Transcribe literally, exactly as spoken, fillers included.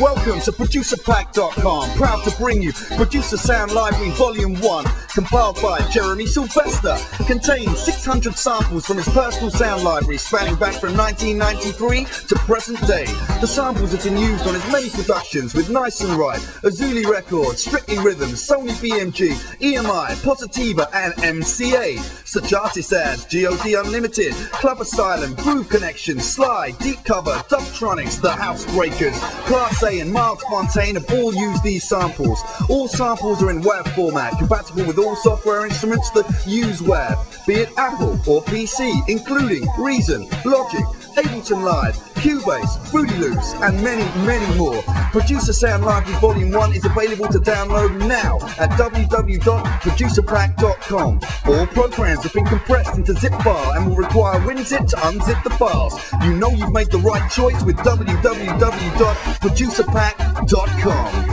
Welcome to Producer Pack dot com, proud to bring you Producer Sound Library Volume one, compiled by Jeremy Sylvester. Contains six hundred samples from his personal sound library, spanning back from nineteen ninety-three to present day. The samples have been used on his many productions with Nice and Right, Azuli Records, Strictly Rhythms, Sony B M G, E M I, Positiva and M C A. Such artists as G O D Unlimited, Club Asylum, Groove Connection, Sly, Deep Cover, Dubtronics, The Housebreakers, Class A and Mark Fontaine have all used these samples. All samples are in W A V format, compatible with all software instruments that use W A V, be it Apple or P C, including Reason, Logic, Ableton Live, Cubase, Fruity Loops, and many, many more. Producer Sound Library Volume one is available to download now at w w w dot producer pack dot com. All programs have been compressed into zip file and will require WinZip to unzip the files. You know you've made the right choice with w w w dot producer pack dot com.